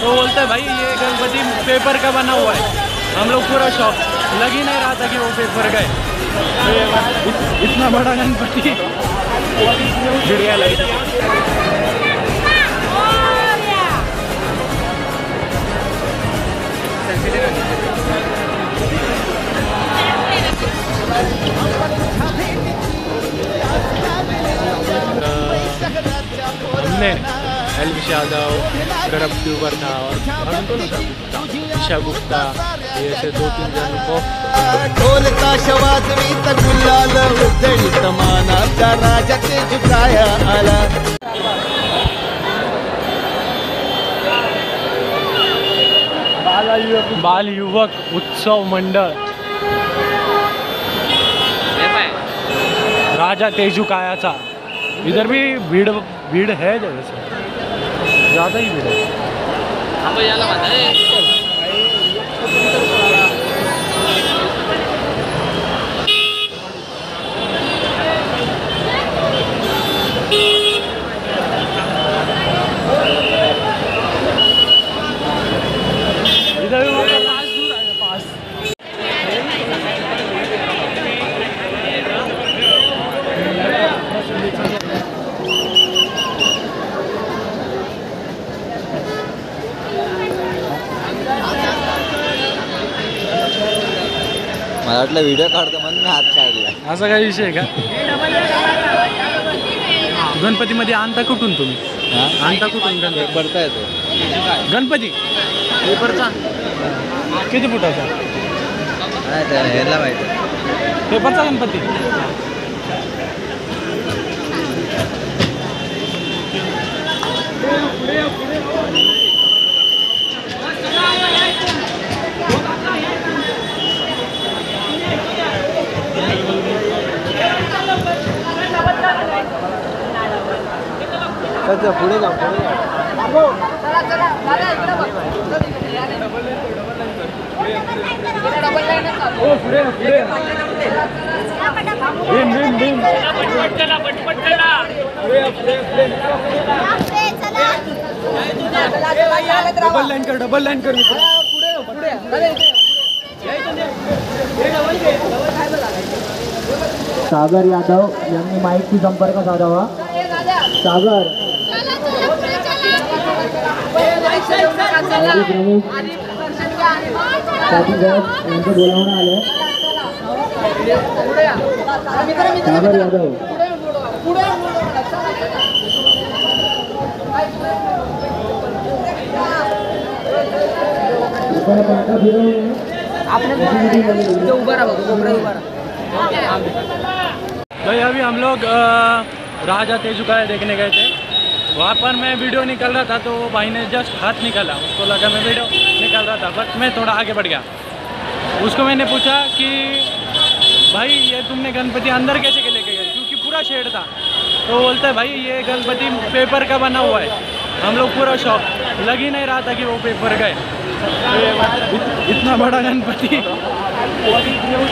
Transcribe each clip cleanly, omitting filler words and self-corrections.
तो बोलते भाई ये गणपति पेपर का बना हुआ है। हम लोग पूरा शौक लग ही नहीं रहा था कि वो पेपर का है, इतना बड़ा गणपति चिड़िया लगी। हमने एलविश यादव, गौरव ट्यूबर था और ईशा गुप्ता, ऐसे दो तीन जनों को ढोलता शवादवी तक गुलाल उदय तमाना का राजा तेजुकाया आला। बाल युवक उत्सव मंडल राजा तेजुकायाचा, इधर भी भीड़ है, जैसे ज़्यादा ही भीड़ है। इधर भी मतलब पास दूर आएगा पास। मला वाटलं व्हिडिओ काढतो म्हणून मी हात काढला, असा काही विषय का? गणपती मध्ये आणता कुठून तुम्ही? आणता कुठून गणपती? भरता येतो गणपती पेपरचा? किती फुटाचा? पेपरचा गणपती पुढे जाऊ डबल लाईन कर सागर यादव यांनी माईकशी संपर्क साधावा। सागर बोलावणं आलं सागर यादव। भाई अभी हम लोग राजा तेजुकाया देखने गए थे, वहाँ पर मैं वीडियो निकाल रहा था तो भाई ने जस्ट हाथ निकाला, उसको लगा मैं वीडियो निकाल रहा था बट मैं थोड़ा आगे बढ़ गया। उसको मैंने पूछा कि भाई ये तुमने गणपति अंदर कैसे के लेके गए, क्योंकि पूरा शेड था। तो बोलता है भाई ये गणपति पेपर का बना हुआ है। हम लोग पूरा शौक लग ही नहीं रहा था कि वो पेपर का है, इतना बड़ा गणपति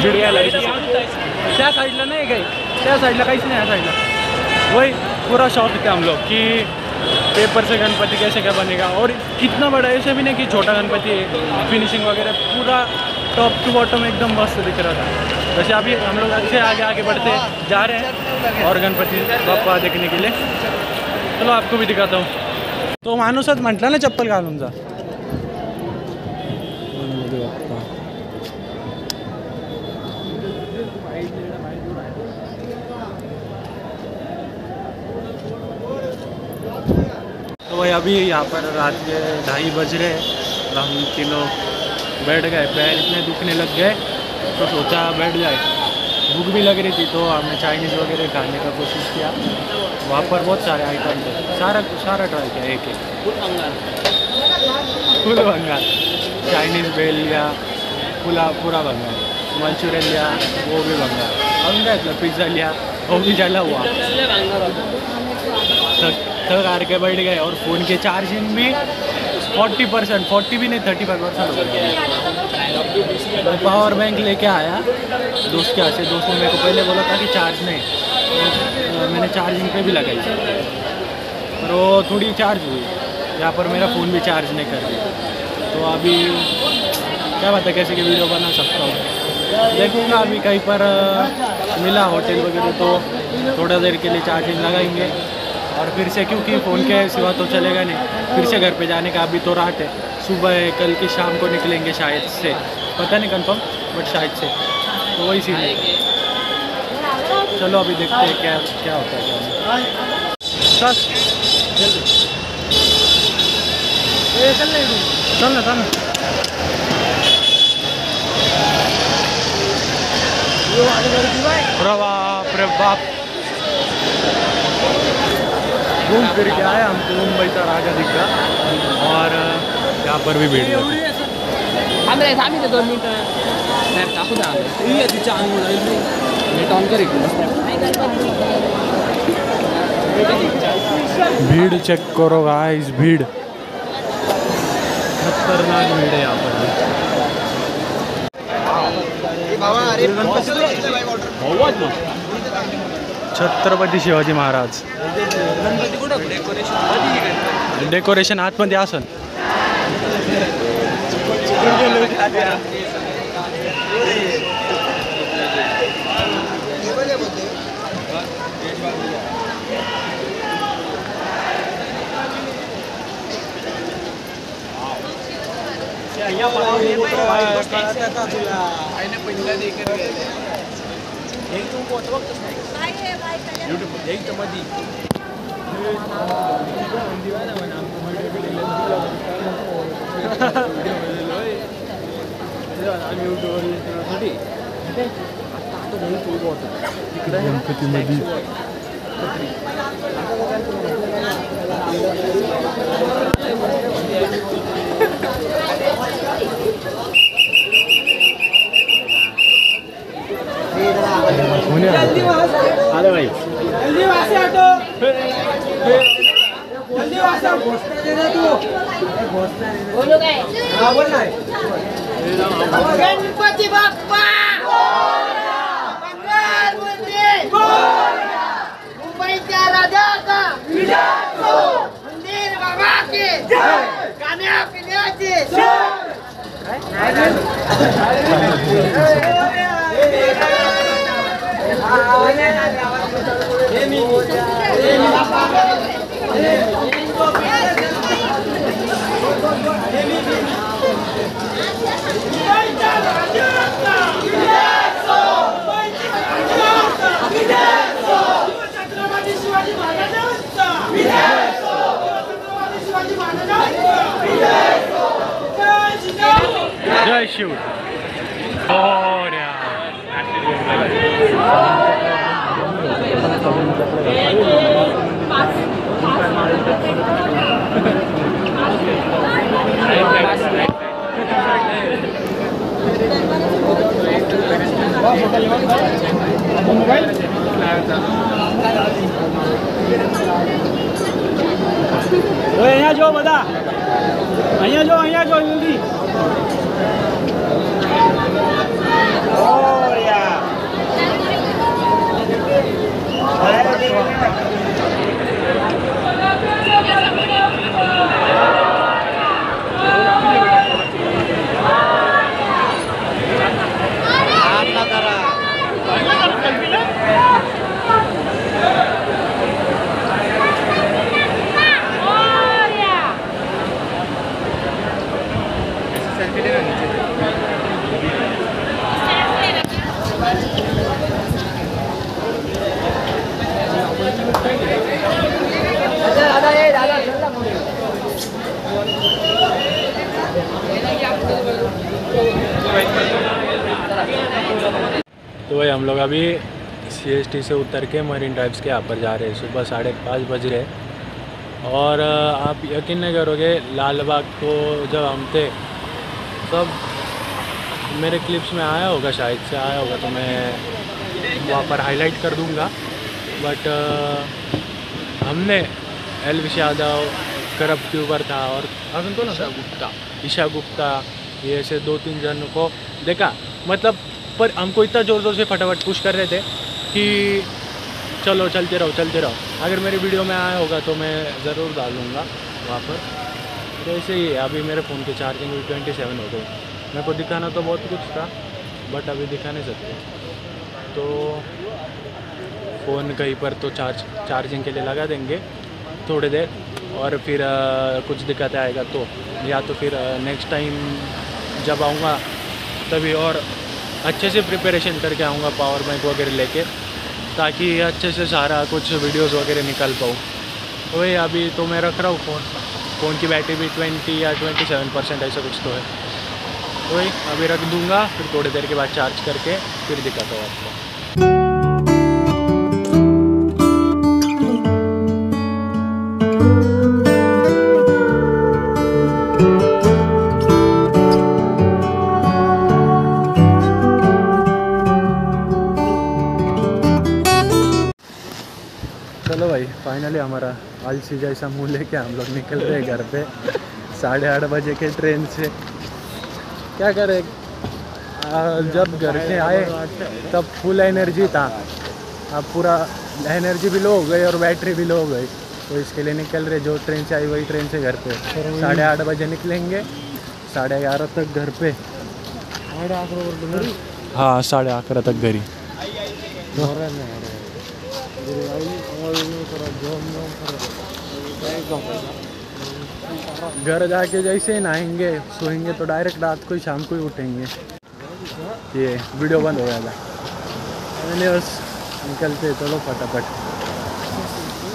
चिड़िया लगी। त्या साइडला नाही काही, त्या साइडला काहीच नाही, या साइडला वही पूरा शौक था हम लोग कि पेपर से गणपति कैसे क्या बनेगा। और कितना बड़ा ऐसे भी नहीं कि छोटा गणपति है, फिनिशिंग वगैरह पूरा टॉप टू बॉटम एकदम मस्त दिख रहा था। वैसे अभी हम लोग अच्छे आगे आगे बढ़ते जा रहे हैं और गणपति बाप्पा देखने के लिए। चलो आपको भी दिखाता हूँ। तो माणूसच म्हटला ना चप्पल घालून जा। तो भाई अभी यहाँ पर रात के 2:30 बज रहे हैं और हम तीनों बैठ गए। पैर इतने दुखने लग गए तो सोचा बैठ जाए, भूख भी लग रही थी तो हमने चाइनीज़ वगैरह खाने का कोशिश किया। वहाँ पर बहुत सारे आइटम थे, सारा ट्राई किया एक एक। फुल बंगाल चाइनीज़ बेल लिया, पूरा बंगाल मंचूरियन लिया, वो भी बंगाल पिज़्ज़ा लिया, वो भी जला हुआ। थक हार के बैठ गए और फ़ोन के चार्जिंग में 40% भी नहीं 35% हो गया। मैं पावर बैंक लेके आया दोस्त के यहाँ से, दोस्त ने मेरे को पहले बोला था कि चार्ज नहीं, तो मैंने चार्जिंग पे भी लगाई और वो थोड़ी चार्ज हुई यहाँ पर मेरा फ़ोन भी चार्ज नहीं कर रहा, तो अभी क्या पता कैसे कि वीडियो बना सकता हूँ। देखूँगा अभी कहीं पर मिला होटल वगैरह तो थोड़ा देर के लिए चार्जिंग लगाएंगे और फिर से, क्योंकि फ़ोन के सिवा तो चलेगा नहीं, फिर से घर पे जाने का। अभी तो रात है, सुबह कल की शाम को निकलेंगे शायद से, पता नहीं कंफर्म बट शायद से, तो वही सीन। चलो अभी देखते हैं क्या क्या होता है। चल चल बाप रे बाप, घूम फिर के आए हमको मुंबई का राजा दिखा, और यहाँ पर भी भीड़ चेक करो गाइस, भीड़ खतरनाक भीड़ है यहाँ पर। छत्रपती शिवाजी महाराज डेकोरेशन आतमध्ये आसन। अरे भाई जल्दी वहाँ से हटो, जल्दी वहाँ से घोषणा दे दे, तू घोषणा दे दे, बोलो क्या है, बोल ना है। गणपति बप्पा मंगल मंदिर मुंबई का राजा का विजय हो, मंदिर बाबा के जय, खाने पीने के जय। जय शिव। और यहाँ जो बता, यहाँ जो हिंदी तो भाई हम लोग अभी CST से उतर के मरीन ड्राइव्स के यहाँ पर जा रहे हैं। सुबह 5:30 बज रहे हैं, और आप यकीन नहीं करोगे लाल बाग को जब हम थे तब मेरे क्लिप्स में आया होगा, शायद से आया होगा, तो मैं वहाँ पर हाईलाइट कर दूँगा। बट हमने एलविश यादव, करब ट्यूबर था, और ईशा गुप्ता, ये ऐसे 2-3 जन को देखा, मतलब पर हमको इतना ज़ोर ज़ोर से फटाफट पुश कर रहे थे कि चलो चलते रहो चलते रहो। अगर मेरी वीडियो में आया होगा तो मैं ज़रूर डालूँगा वहाँ पर। तो ऐसे ही अभी मेरे फ़ोन की चार्जिंग भी 27 हो गई। मेरे को दिखाना तो बहुत कुछ था बट अभी दिखा नहीं सकते, तो फ़ोन कहीं पर तो चार्जिंग के लिए लगा देंगे थोड़ी देर, और फिर कुछ दिक्कत आएगा तो या तो फिर नेक्स्ट टाइम जब आऊँगा तभी और अच्छे से प्रिपरेशन करके आऊँगा, पावर बैंक वगैरह लेके, ताकि अच्छे से सारा कुछ वीडियोस वगैरह निकाल पाऊँ। वही अभी तो मैं रख रहा हूँ फ़ोन की बैटरी भी 20 या 27% ऐसा कुछ तो है, वही अभी रख दूँगा, फिर थोड़ी देर के बाद चार्ज करके फिर दिखाता हूँ आपको। चलो भाई फाइनली हमारा आलसी जैसा मुँह लेके हम लोग निकल रहे हैं घर पे 8:30 बजे के ट्रेन से। क्या करें, जब घर से आए तब फुल एनर्जी था, अब पूरा एनर्जी भी लो हो गई और बैटरी भी लो हो गई, तो इसके लिए निकल रहे, जो ट्रेन से आई वही ट्रेन से घर पे। 8:30 बजे निकलेंगे, 11:30 तक घर पे। हाँ 11:30 तक घर ही। घर जाके जैसे ही नहाएंगे सोएंगे तो डायरेक्ट रात को ही शाम को ही उठेंगे। ये वीडियो बंद हो गया था, मैंने बस निकलते चलो फटाफट।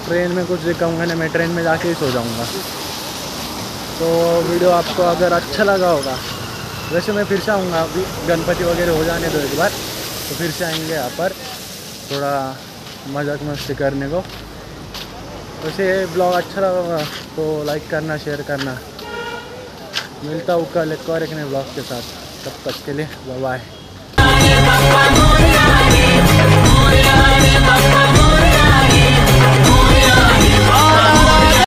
ट्रेन में कुछ दिखाऊंगा नहीं, मैं ट्रेन में जाके ही सो जाऊंगा। तो वीडियो आपको अगर अच्छा लगा होगा, वैसे मैं फिर से आऊँगा, अभी गणपति वगैरह हो जाने दो एक बार, तो फिर से आएंगे यहाँ पर थोड़ा मजाक मस्ती करने को। वैसे ब्लॉग अच्छा लगा तो लाइक करना, शेयर करना। मिलता हूँ कल एक और एक नए ब्लॉग के साथ, तब तक के लिए बाय बाय।